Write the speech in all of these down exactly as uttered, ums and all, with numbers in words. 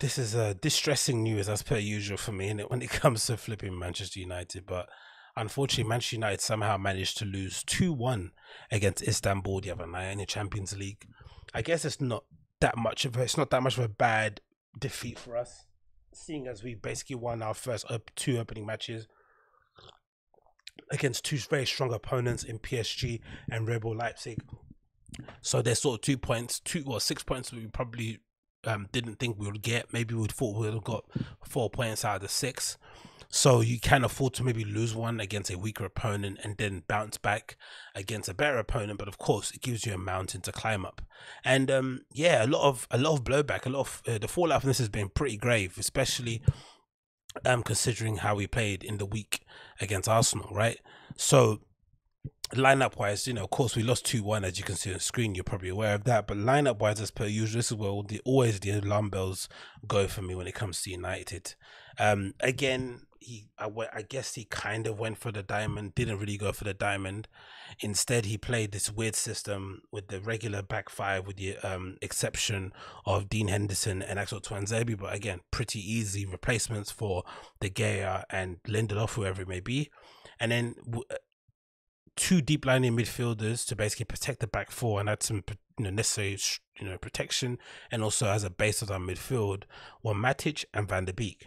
this is a uh, distressing news as per usual for me, innit, when it comes to flipping Manchester United. But unfortunately, Manchester United somehow managed to lose two one against Istanbul the other night in the Champions League. I guess it's not that much of a, it's not that much of a bad defeat for us, seeing as we basically won our first op two opening matches against two very strong opponents in P S G and R B Leipzig. So there's sort of two points, two or well, six points we probably um, didn't think we would get. Maybe we would thought we would have got four points out of the six. So you can afford to maybe lose one against a weaker opponent and then bounce back against a better opponent. But of course, it gives you a mountain to climb up. And um, yeah, a lot of a lot of blowback, a lot of uh, the fallout from this has been pretty grave, especially um, considering how we played in the week against Arsenal, right? So lineup wise, you know, of course we lost two one, as you can see on the screen, you're probably aware of that. But lineup wise, as per usual, this is where all the, always the alarm bells go for me when it comes to United. Um, again, he, I, I guess he kind of went for the diamond, didn't really go for the diamond. Instead, he played this weird system with the regular back five, with the um, exception of Dean Henderson and Axel Twanzebi. But again, pretty easy replacements for De Gea and Lindelof, whoever it may be. And then two deep lining midfielders to basically protect the back four and add some, you know, necessary, you know, protection, and also as a base of our midfield were Matic and Van de Beek.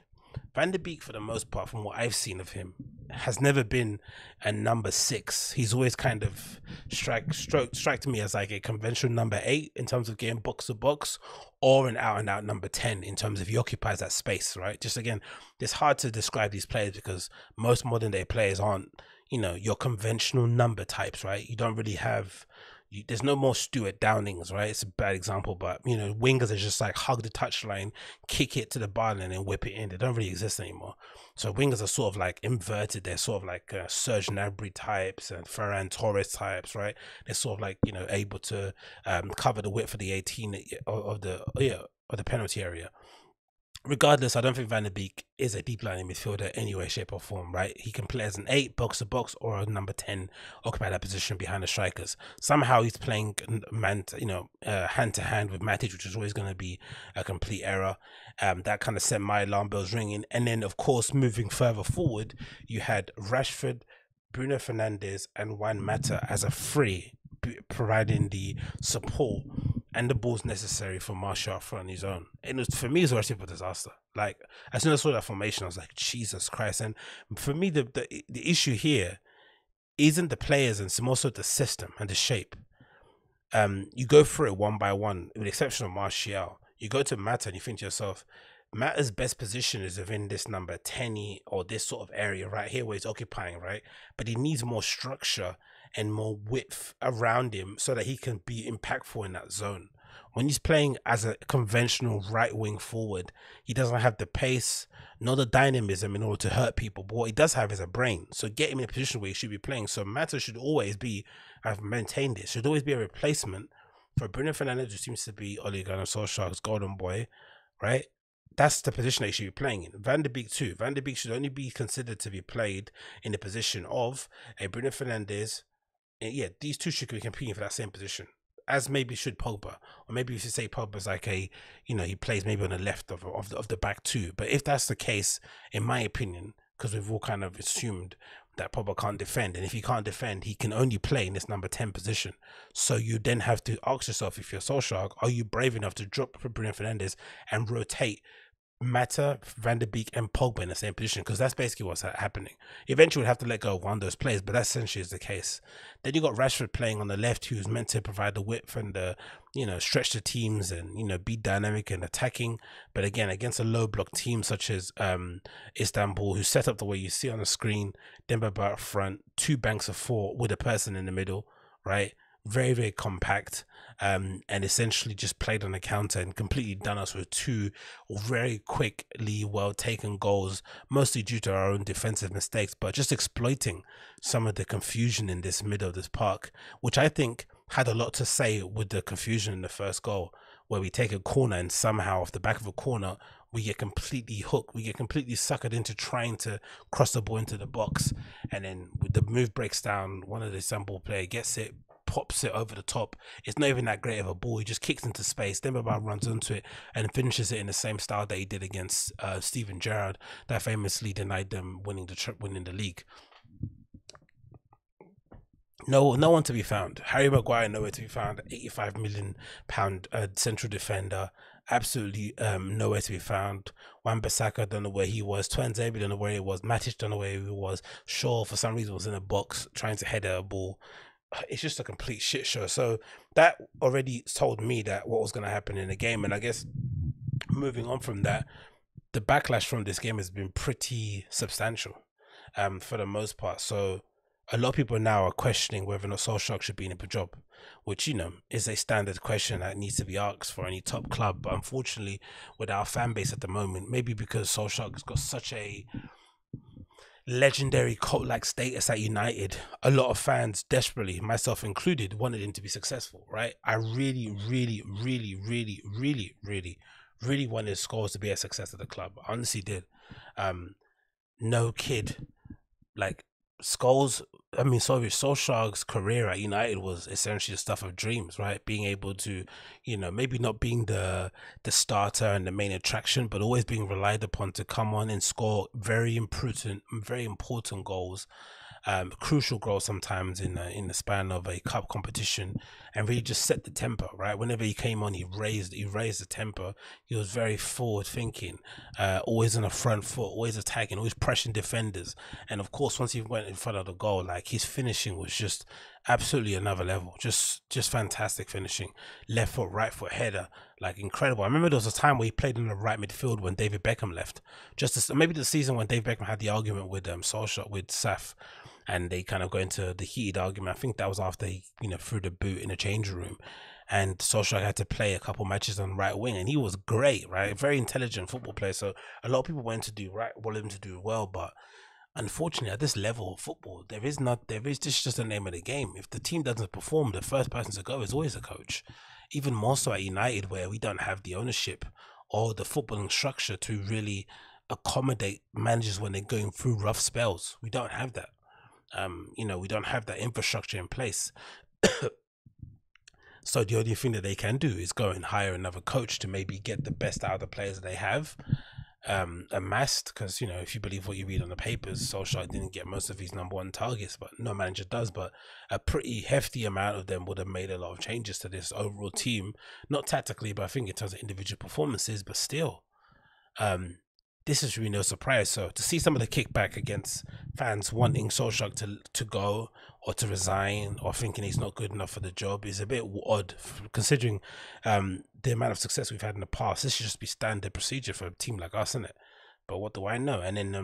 Van de Beek, for the most part, from what I've seen of him, has never been a number six. He's always kind of strike, stroke, strike me as like a conventional number eight in terms of getting box to box, or an out and out number ten in terms of he occupies that space, right? Just again, it's hard to describe these players because most modern day players aren't, you know, your conventional number types, right? You don't really have, you, there's no more Stuart Downings, right? It's a bad example, but, you know, wingers are just like hug the touchline, kick it to the bar and then whip it in. They don't really exist anymore. So wingers are sort of like inverted. They're sort of like uh, Serge Gnabry types and Ferran Torres types, right? They're sort of like, you know, able to um, cover the width of the eighteen of the, yeah, of the penalty area. Regardless, I don't think Van de Beek is a deep lining midfielder anyway, shape or form, right? He can play as an eight, box to box, or a number ten, occupy that position behind the strikers. Somehow he's playing man, to, you know, uh, hand to hand with Matic, which is always going to be a complete error. Um, that kind of sent my alarm bells ringing. And then, of course, moving further forward, you had Rashford, Bruno Fernandes, and Juan Mata as a free, providing the support and the balls necessary for Martial on his own. And it was, for me, it was actually a disaster. Like, as soon as I saw that formation, I was like, Jesus Christ. And for me, the, the, the issue here isn't the players, and it's more so the system and the shape. Um, you go through it one by one, with the exception of Martial. You go to Mata and you think to yourself, Mata's best position is within this number ten or this sort of area right here where he's occupying, right? But he needs more structure and more width around him so that he can be impactful in that zone. When he's playing as a conventional right wing forward, he doesn't have the pace nor the dynamism in order to hurt people, but what he does have is a brain. So get him in a position where he should be playing. So Mata should always be, I've maintained this, should always be a replacement for Bruno Fernandes, who seems to be Ole Gunnar Solskjaer's golden boy, right? That's the position they should be playing in. Van de Beek too. Van de Beek should only be considered to be played in the position of a Bruno Fernandes. Yeah, these two should be competing for that same position, as maybe should Pogba. Or maybe you should say Pogba's like a, you know, he plays maybe on the left of, of, the, of the back too. But if that's the case, in my opinion, because we've all kind of assumed that Pogba can't defend. And if he can't defend, he can only play in this number ten position. So you then have to ask yourself, if you're Solskjaer, are you brave enough to drop Bruno Fernandes and rotate Mata, Van de Beek and Pogba in the same position? Because that's basically what's happening. Eventually we'll have to let go of one of those players, but that essentially is the case. Then you got Rashford playing on the left, who's meant to provide the width and the, you know, stretch the teams and, you know, be dynamic and attacking. But again, against a low block team such as um Istanbul, who set up the way you see on the screen, Demba Ba up front, two banks of four with a person in the middle, right? Very, very compact, um, and essentially just played on the counter and completely done us with two very quickly well-taken goals, mostly due to our own defensive mistakes, but just exploiting some of the confusion in this middle of this park, which I think had a lot to say with the confusion in the first goal, where we take a corner and somehow off the back of a corner, we get completely hooked. We get completely suckered into trying to cross the ball into the box. And then the move breaks down. One of the Istanbul player gets it, pops it over the top. It's not even that great of a ball. He just kicks into space. Demba Ba runs onto it and finishes it in the same style that he did against uh, Steven Gerrard, that famously denied them winning the trip, winning the league. No, no one to be found. Harry Maguire nowhere to be found. eighty-five million pound uh, central defender. Absolutely um, nowhere to be found. Wan Bissaka, don't know where he was. Twanzebi, don't know where he was. Matic, don't know where he was. Shaw, for some reason, was in a box trying to head a ball. It's just a complete shit show. So that already told me that what was going to happen in the game. And I guess moving on from that, the backlash from this game has been pretty substantial um, for the most part. So a lot of people now are questioning whether or not Solskjaer should be in a job, which, you know, is a standard question that needs to be asked for any top club. But unfortunately, with our fan base at the moment, maybe because Solskjaer has got such a legendary cult-like status at United, a lot of fans desperately, myself included, wanted him to be successful, right? I really, really, really, really, really, really, really wanted Scholes to be a success at the club. I honestly did. Um, no kid, like... Scholes, I mean, sorry, Solskjaer's career at United was essentially the stuff of dreams, right? Being able to, you know, maybe not being the the starter and the main attraction, but always being relied upon to come on and score very important, very important goals, um, crucial goals sometimes in the, in the span of a cup competition, and really just set the tempo, right? Whenever he came on, he raised he raised the tempo. He was very forward thinking, uh, always on the front foot, always attacking, always pressing defenders, and of course, once he went in front of the goal, like, his finishing was just absolutely another level. Just just fantastic finishing, left foot, right foot header, like, incredible. I remember there was a time where he played in the right midfield when David Beckham left, just this, maybe the season when David Beckham had the argument with um, Solskjaer, with Saf, and they kind of go into the heated argument. I think that was after he, you know, threw the boot in the changing room, and Solskjaer had to play a couple matches on the right wing, and he was great, right? Very intelligent football player, so a lot of people went to do right, wanted him to do well, but unfortunately, at this level of football, there is not, there is just, just the name of the game. If the team doesn't perform, the first person to go is always a coach. Even more so at United, where we don't have the ownership or the footballing structure to really accommodate managers when they're going through rough spells. We don't have that. Um, you know, we don't have that infrastructure in place. So the only thing that they can do is go and hire another coach to maybe get the best out of the players that they have um amassed, because, you know, if you believe what you read on the papers, Solskjaer didn't get most of his number one targets, but no manager does, but a pretty hefty amount of them would have made a lot of changes to this overall team, not tactically, but I think in terms of individual performances. But still, um this is really no surprise. So to see some of the kickback against fans wanting Solskjaer to to go or to resign or thinking he's not good enough for the job is a bit odd, considering um the amount of success we've had in the past. This should just be standard procedure for a team like us, isn't it? But what do I know? And then um